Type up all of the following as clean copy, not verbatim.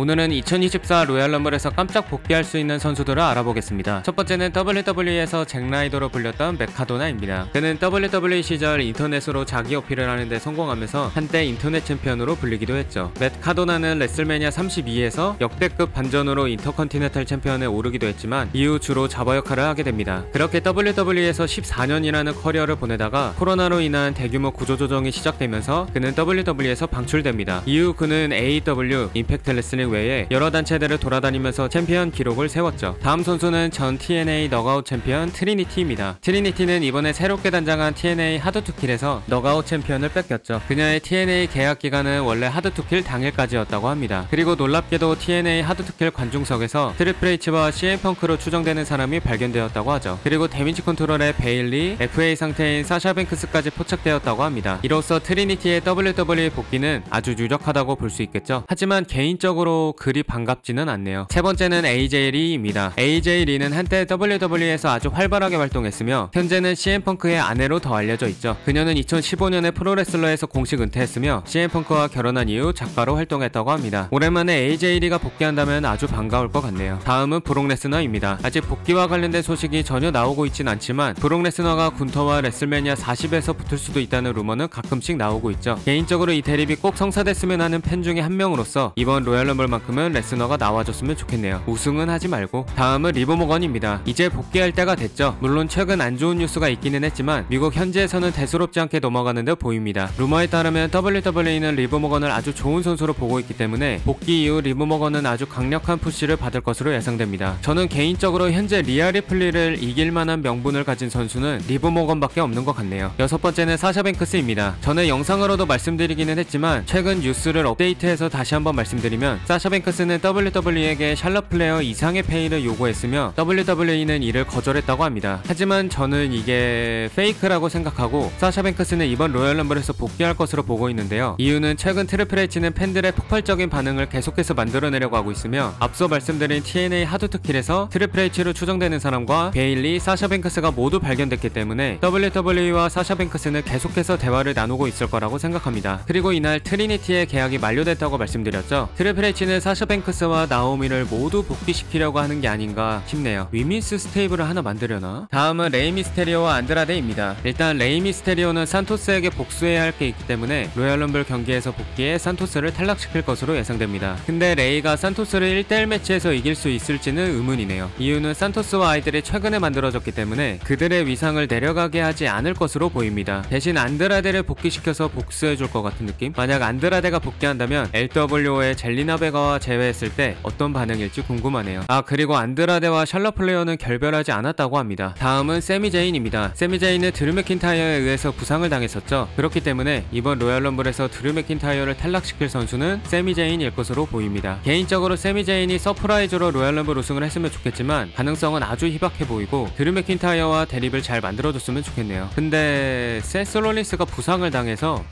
오늘은 2024 로얄럼블에서 깜짝 복귀할 수 있는 선수들을 알아보겠습니다. 첫 번째는 WWE에서 잭라이더로 불렸던 맥카도나입니다. 그는 WWE 시절 인터넷으로 자기 어필을 하는데 성공하면서 한때 인터넷 챔피언으로 불리기도 했죠. 맥카도나는 레슬매니아 32에서 역대급 반전으로 인터컨티넨탈 챔피언에 오르기도 했지만 이후 주로 잡아 역할을 하게 됩니다. 그렇게 WWE에서 14년이라는 커리어를 보내다가 코로나로 인한 대규모 구조조정이 시작되면서 그는 WWE에서 방출됩니다. 이후 그는 AEW, 임팩트 레슬링 외에 여러 단체들을 돌아다니면서 챔피언 기록을 세웠죠. 다음 선수는 전 TNA 너가웃 챔피언 트리니티입니다. 트리니티는 이번에 새롭게 단장한 TNA 하드 투 킬에서 너가웃 챔피언을 뺏겼죠. 그녀의 TNA 계약 기간은 원래 하드 투 킬 당일까지였다고 합니다. 그리고 놀랍게도 TNA 하드 투 킬 관중석에서 트리플 H와 CM펑크로 추정되는 사람이 발견되었다고 하죠. 그리고 데미지 컨트롤의 베일리, FA 상태인 사샤 뱅크스까지 포착되었다고 합니다. 이로써 트리니티의 WWE 복귀는 아주 유력하다고 볼 수 있겠죠. 하지만 개인적으로 그리 반갑지는 않네요. 세 번째는 AJ 리입니다. AJ 리는 한때 WWE에서 아주 활발하게 활동했으며 현재는 CM펑크의 아내로 더 알려져 있죠. 그녀는 2015년에 프로레슬러에서 공식 은퇴했으며 CM펑크와 결혼한 이후 작가로 활동했다고 합니다. 오랜만에 AJ 리가 복귀한다면 아주 반가울 것 같네요. 다음은 브록 레스너입니다. 아직 복귀와 관련된 소식이 전혀 나오고 있진 않지만 브록 레스너가 군터와 레슬매니아 40에서 붙을 수도 있다는 루머는 가끔씩 나오고 있죠. 개인적으로 이 대립이 꼭 성사됐으면 하는 팬 중에 한 명으로서 이번 로얄럼블만큼은 레스너가 나와줬으면 좋겠네요. 우승은 하지 말고. 다음은 리버모건입니다. 이제 복귀할 때가 됐죠. 물론 최근 안 좋은 뉴스가 있기는 했지만 미국 현지에서는 대수롭지 않게 넘어가는 듯 보입니다. 루머에 따르면 WWE는 리버모건을 아주 좋은 선수로 보고 있기 때문에 복귀 이후 리버모건은 아주 강력한 푸시를 받을 것으로 예상됩니다. 저는 개인적으로 현재 리아 리플리를 이길 만한 명분을 가진 선수는 리버모건밖에 없는 것 같네요. 여섯 번째는 사샤 뱅크스입니다. 전에 영상으로도 말씀드리기는 했지만 최근 뉴스를 업데이트해서 다시 한번 말씀드리면 사샤 뱅크스는 WWE에게 샬럿 플레어 이상의 페이를 요구했으며 WWE는 이를 거절했다고 합니다. 하지만 저는 이게 페이크라고 생각하고 사샤 뱅크스는 이번 로얄럼블에서 복귀할 것으로 보고 있는데요. 이유는 최근 트리플 H는 팬들의 폭발적인 반응을 계속해서 만들어내려고 하고 있으며 앞서 말씀드린 TNA 하드 투 킬에서 트리플 H로 추정되는 사람과 베일리, 사샤 뱅크스가 모두 발견됐기 때문에 WWE와 사샤 뱅크스는 계속해서 대화를 나누고 있을 거라고 생각합니다. 그리고 이날 트리니티의 계약이 만료됐다고 말씀드렸죠. 트리플 H는 사샤 뱅크스와 나오미를 모두 복귀시키려고 하는 게 아닌가 싶네요. 위민스 스테이블을 하나 만들려나? 다음은 레이 미스테리오와 안드라데입니다. 일단 레이 미스테리오는 산토스에게 복수해야 할 게 있기 때문에 로얄럼블 경기에서 복귀해 산토스를 탈락시킬 것으로 예상됩니다. 근데 레이가 산토스를 1대1 매치에서 이길 수 있을지는 의문이네요. 이유는 산토스와 아이들이 최근에 만들어졌기 때문에 그들의 위상을 내려가게 하지 않을 것으로 보입니다. 대신 안드라데를 복귀시켜서 복수해줄 것 같은 느낌? 만약 안드라데가 복귀한다면 LWO의 젤리나 베가와 제외했을 때 어떤 반응일지 궁금하네요. 아 그리고 안드라데와 샬럿 플레이어는 결별하지 않았다고 합니다. 다음은 세미 제인입니다. 세미 제인은 드루 맥킨타이어에 의해서 부상을 당했었죠. 그렇기 때문에 이번 로얄럼블에서 드루 맥킨타이어를 탈락시킬 선수는 세미 제인일 것으로 보입니다. 개인적으로 세미 제인이 서프라이즈로 로얄럼블 우승을 했으면 좋겠지만 가능성은 아주 희박해 보이고 드루 맥킨타이어와 대립을 잘 만들어줬으면 좋겠네요. 근데 세스 롤린스가 부상을 당해서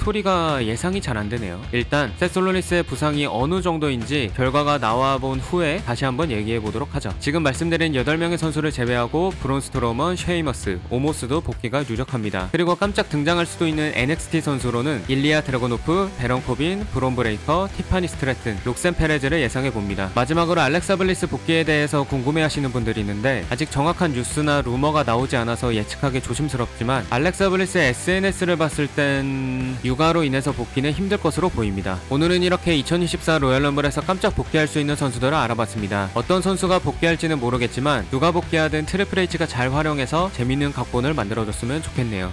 스토리가 예상이 잘 안되네요. 일단 세스 롤린스의 부상이 어느 정도인지 결과가 나와본 후에 다시 한번 얘기해보도록 하죠. 지금 말씀드린 8명의 선수를 제외하고 브론 스트로먼, 쉐이머스, 오모스도 복귀가 유력합니다. 그리고 깜짝 등장할 수도 있는 NXT 선수로는 일리아 드래곤오프, 베런 코빈, 브론 브레이커, 티파니 스트래튼, 록센 페레즈를 예상해봅니다. 마지막으로 알렉사 블리스 복귀에 대해서 궁금해하시는 분들이 있는데 아직 정확한 뉴스나 루머가 나오지 않아서 예측하기 조심스럽지만 알렉사 블리스의 SNS를 봤을 땐 육아로 인해서 복귀는 힘들 것으로 보입니다. 오늘은 이렇게 2024 로얄럼블에서 깜짝 복귀할 수 있는 선수들을 알아봤습니다. 어떤 선수가 복귀할지는 모르겠지만 누가 복귀하든 트리플 H가 잘 활용해서 재밌는 각본을 만들어줬으면 좋겠네요.